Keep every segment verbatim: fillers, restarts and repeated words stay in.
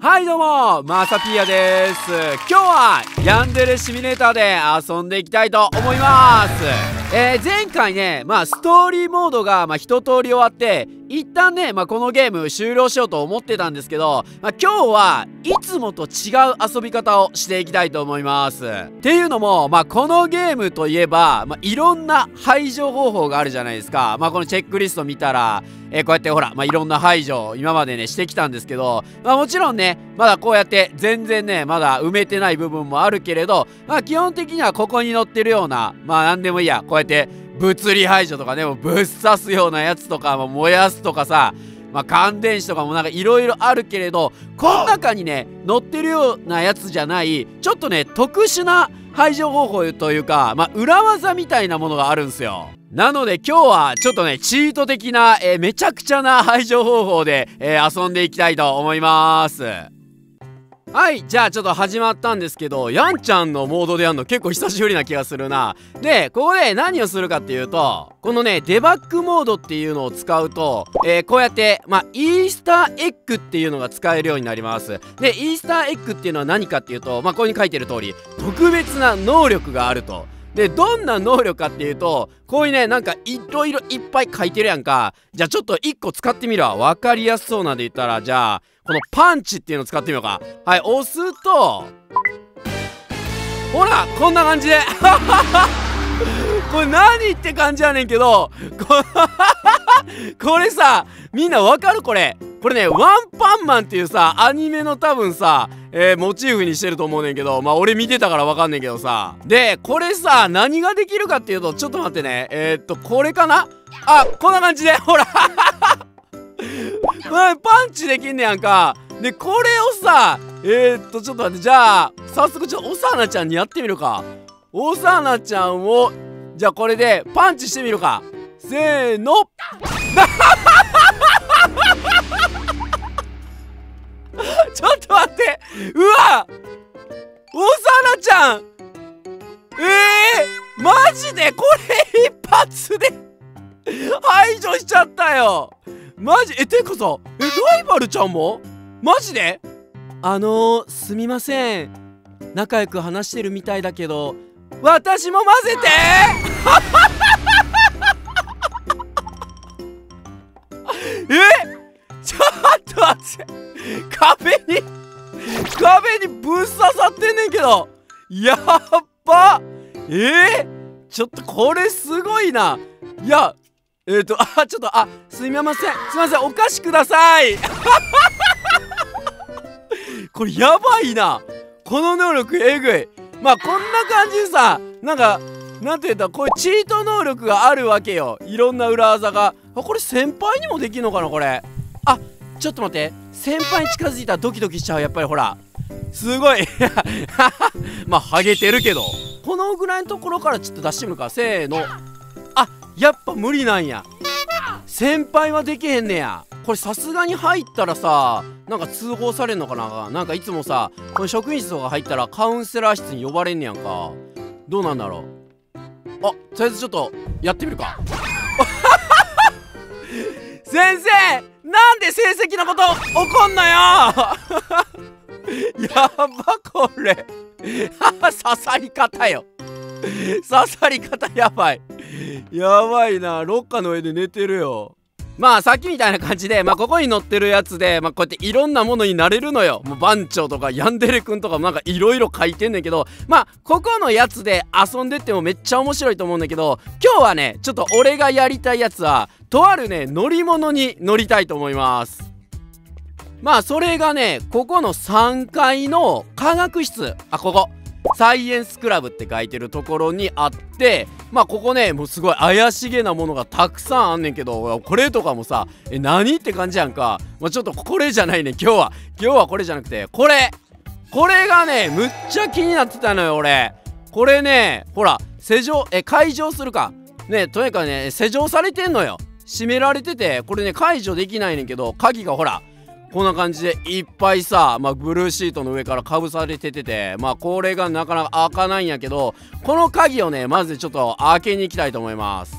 はいどうも、まさぴーやです。今日はヤンデレシミュレーターで遊んでいきたいと思います。えー、前回ね、まあストーリーモードがまあ一通り終わって一旦ね、まあこのゲーム終了しようと思ってたんですけど、まあ今日はいつもと違う遊び方をしていきたいと思います。っていうのも、まあこのゲームといえば、まあいろんな排除方法があるじゃないですか。まあこのチェックリスト見たらえー、こうやってほら、まあ、いろんな排除を今までねしてきたんですけど、まあ、もちろんねまだこうやって全然ねまだ埋めてない部分もあるけれど、まあ、基本的にはここに載ってるようなまあ何でもいいや、こうやって物理排除とかね、もうぶっ刺すようなやつとか、まあ、燃やすとかさ、まあ、乾電子とかもなんかいろいろあるけれど、この中にね載ってるようなやつじゃないちょっとね特殊な排除方法というか、まあ、裏技みたいなものがあるんですよ。なので今日はちょっとねチート的な、えー、めちゃくちゃな排除方法で、えー、遊んでいきたいと思います。はい、じゃあちょっと始まったんですけど、やんちゃんのモードでやるの結構久しぶりな気がするな。でここで何をするかっていうと、このねデバッグモードっていうのを使うと、えー、こうやってまあイースターエッグっていうのが使えるようになります。でイースターエッグっていうのは何かっていうと、まあここに書いてる通り特別な能力があると。でどんな能力かっていうと、こういうねなんかいろいろいっぱい書いてるやんか。じゃあちょっといっこ使ってみるわ。分かりやすそうなんで言ったら、じゃあこのパンチっていうのを使ってみようか。はい、押すとほらこんな感じでこれ何って感じやねんけど こ, これさみんなわかる？これこれねワンパンマンっていうさアニメの多分さ、えー、モチーフにしてると思うねんけど、まあ俺見てたからわかんねんけどさ。でこれさ何ができるかっていうと、ちょっと待ってね、えー、っとこれかなあ、こんな感じでほらパンチできんねやんか。でこれをさえー、っとちょっと待って、じゃあ早速ちょっとおさなちゃんにやってみるか。おさなちゃんをじゃあこれでパンチしてみるか。せーのちょっと待って、うわおさなちゃん、えー、マジでこれ一発で排除しちゃったよ。マジえてかさえライバルちゃんもマジで、あのー、すみません、仲良く話してるみたいだけど私も混ぜてえちょっと待って、壁に壁にぶっ刺さってんねんけど、やっばえー、ちょっとこれすごいな。いやえっ、ー、とあちょっとあすみませんすみませんお菓子くださいこれやばいな、この能力えぐい。まあこんな感じでさ、なんかなんて言ったらこういうチート能力があるわけよ、いろんな裏技が。あこれ先輩にもできるのかなこれ。あちょっと待って、先輩に近づいたらドキドキしちゃう、やっぱりほらすごいまあハゲてるけどこのぐらいのところからちょっと出してみるか。せーの、あやっぱ無理なんや、先輩はできへんねや。これさすがに入ったらさなんか通報されんのかな。なんかいつもさこの職員室とか入ったらカウンセラー室に呼ばれんねやんか。どうなんだろう。あとりあえずちょっとやってみるか先生なんで成績のこと怒んのよやばこれ刺さり方よ刺さり方やばいやばいな、ロッカーの上で寝てるよ。まあさっきみたいな感じで、まあ、ここに載ってるやつで、まあ、こうやっていろんなものになれるのよ。もう番長とかヤンデレくんとかもなんかいろいろ書いてんねんけど、まあここのやつで遊んでってもめっちゃ面白いと思うんだけど、今日はねちょっと俺がやりたいやつはとあるね乗り物に乗りたいと思います。まあそれがねここのさんがいの科学室、あここサイエンスクラブって書いてるところにあって、まあここねもうすごい怪しげなものがたくさんあんねんけど、これとかもさえ何って感じやんか。まあ、ちょっとこれじゃないね今日は今日はこれじゃなくてこれこれがねむっちゃ気になってたのよ俺。これねほら施錠え解錠するかね、とにかくね施錠されてんのよ、閉められててこれね解除できないねんけど、鍵がほらこんな感じでいっぱいさ、まあ、ブルーシートの上からかぶされててて、まあこれがなかなか開かないんやけど、この鍵をねまずちょっと開けに行きたいと思います。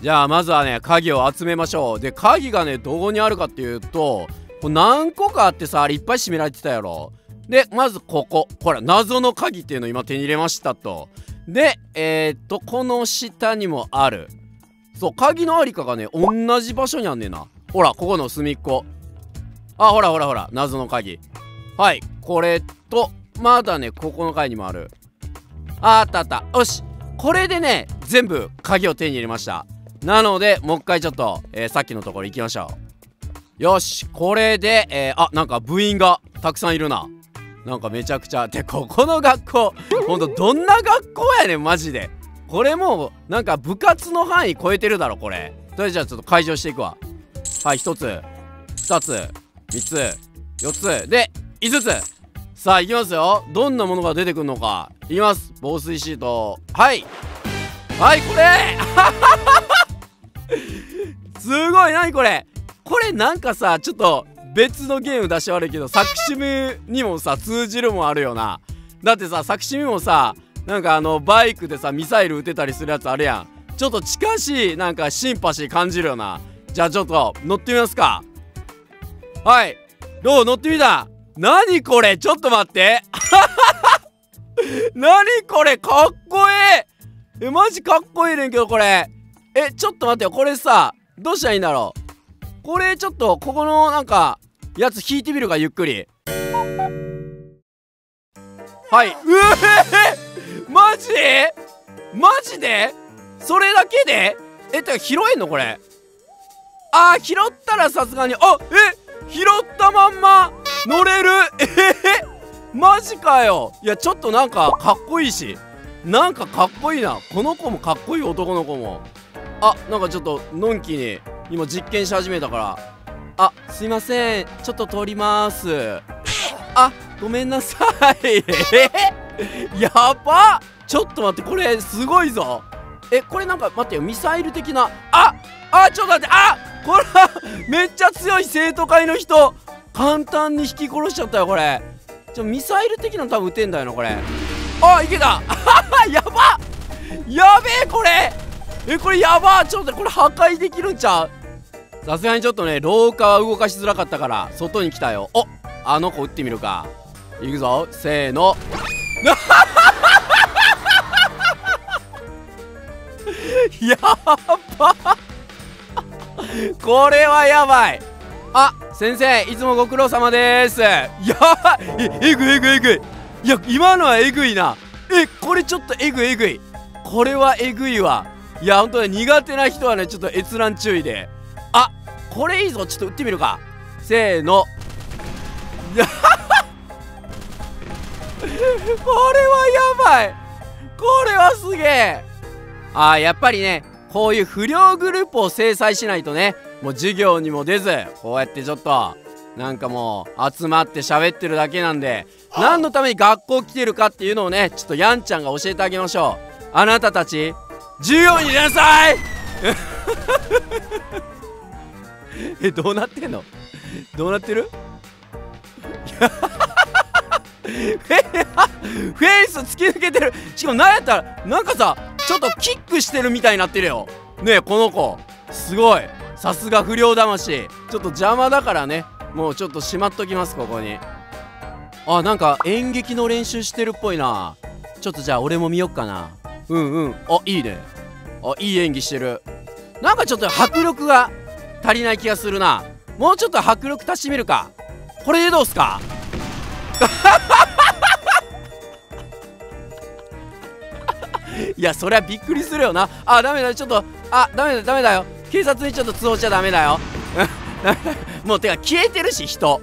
じゃあまずはね鍵を集めましょう。で鍵がねどこにあるかっていうと、これ何個かあってさ、あれいっぱい閉められてたやろ。で、まずここ。ほら、謎の鍵っていうの今手に入れましたと。で、えー、っと、この下にもある。そう、鍵のありかがね、同じ場所にあんねんな。ほら、ここの隅っこ。あ、ほらほらほら、謎の鍵。はい、これと、まだね、ここの階にもある。あ、あったあった。よし。これでね、全部鍵を手に入れました。なので、もう一回ちょっと、えー、さっきのところ行きましょう。よし、これで、えー、あ、なんか部員がたくさんいるな。なんかめちゃくちゃ。で、ここの学校、ほんとどんな学校やねん、マジで。これもう、なんか部活の範囲超えてるだろ、これ。とりあえずじゃあちょっと解錠していくわ。はい、一つ、二つ、三つ、四つ、で、五つ。さあ、いきますよ。どんなものが出てくるのか。いきます。防水シート。はい。はい、これすごい、なにこれ。これなんかさ、ちょっと、別のゲーム出して悪いけど、作詞にもさ、通じるもあるよな。だってさ、作詞にもさ、なんかあの、バイクでさ、ミサイル撃てたりするやつあるやん。ちょっと近しい、なんかシンパシー感じるよな。じゃあちょっと、乗ってみますか。はい。どう乗ってみた。なにこれ、ちょっと待って。なにこれ、かっこええ。え、マジかっこいいねんけど、これ。え、ちょっと待ってよ、これさ、どうしたらいいんだろう。これちょっとここのなんかやつ引いてみるか、ゆっくり。はい。うえー、マジマジでそれだけでえ、てか拾えんのこれ。あー、拾ったらさすがに、あ、え、拾ったまんま乗れる。えー、マジかよ。いや、ちょっとなんかかっこいいし、なんかかっこいいな。この子もかっこいい、男の子も。あ、なんかちょっとのんきに今実験し始めたから、あ、すいません、ちょっと通りまーす。あ、ごめんなさい。やば、ちょっと待って、これすごいぞ。え、これなんか待ってよ、ミサイル的な。ああ、ちょっと待って、あ、これめっちゃ強い生徒会の人簡単に引き殺しちゃったよこれ。ちょ、ミサイル的なの多分撃てんだよなこれ。あ、いけた。やば、やべえこれ。え、これやばー。ちょっとこれ破壊できるんちゃう。さすがにちょっとね、廊下は動かしづらかったから外に来たよ。お、あの子撃ってみるか。いくぞ、せーの。やばこれはやばい。あ、先生いつもご苦労様でーす。やばい。え、えぐいえぐいえぐい。いや、今のはえぐいな。え、これちょっとえぐいえぐい。これはえぐいわ。いや、ほんとね、苦手な人はね、ちょっと閲覧注意で。あ、これいいぞ。ちょっと打ってみるか。せーの。これはやばい。これはすげえ。あー、やっぱりね、こういう不良グループを制裁しないとね、もう授業にも出ず、こうやってちょっと、なんかもう、集まって喋ってるだけなんで、何のために学校来てるかっていうのをね、ちょっとやんちゃんが教えてあげましょう。あなたたち、授業に出なさい。え、どうなってんの、どうなってる。え、フェイス突き抜けてる。しかもなんやったらなんかさ、ちょっとキックしてるみたいになってるよね。え、この子すごい、さすが不良魂。ちょっと邪魔だからね、もうちょっとしまっときます、ここに。あ、なんか演劇の練習してるっぽいな。ちょっとじゃあ俺も見よっかな。うんうん、あ、いいね。あ、いい演技してる。なんかちょっと迫力が足りない気がするな。もうちょっと迫力足してみるか。これでどうすか。いや、そりゃびっくりするよな。あ、ダメだよ、ちょっと、あ、ダメだよ、ダメだよ、警察にちょっと通報しちゃダメだよ。もうてか消えてるし、人。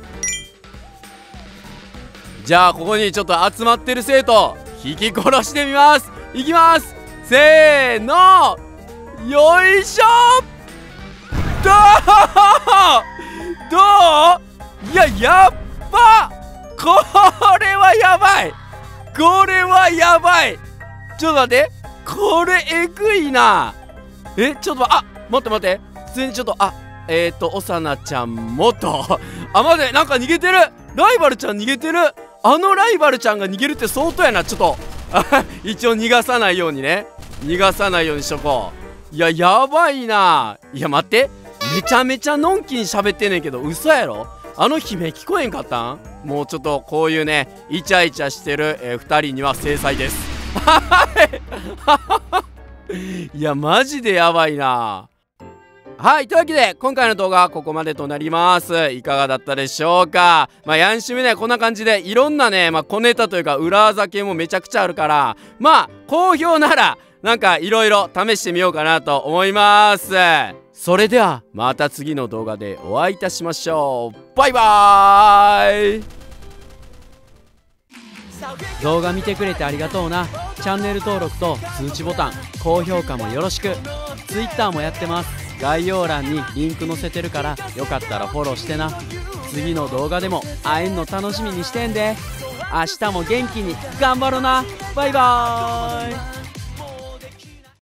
じゃあここにちょっと集まってる生徒引き殺してみます。いきます、せーの、よいしょ。どうどう、いや、やっば、これはやばい、これはやばい。ちょっと待って、これえぐいな。え、ちょっと、あ、待って待って、普通にちょっと、あ、えっとおさなちゃんもと、あ、待って、なんか逃げてる。ライバルちゃん逃げてる。あのライバルちゃんが逃げるって相当やな。ちょっと一応逃がさないようにね、逃がさないようにしとこう。いや、やばいな。いや、待って、めちゃめちゃのんきに喋ってんねんけど、嘘やろ。あの姫聞こえんかったん？もうちょっとこういうねイチャイチャしてる、えー、ふたりには制裁です。はいいやマジでやばいな。はい。というわけで、今回の動画はここまでとなります。いかがだったでしょうか？まあ、ヤンシムね、こんな感じで、いろんなね、まあ、小ネタというか、裏技系もめちゃくちゃあるから、まあ、好評なら、なんか、いろいろ試してみようかなと思います。それでは、また次の動画でお会いいたしましょう。バイバーイ！動画見てくれてありがとうな。チャンネル登録と通知ボタン、高評価もよろしく。Twitter もやってます。概要欄にリンク載せてるからよかったらフォローしてな。次の動画でも会えんの楽しみにしてんで。明日も元気に頑張ろな。バイバーイ。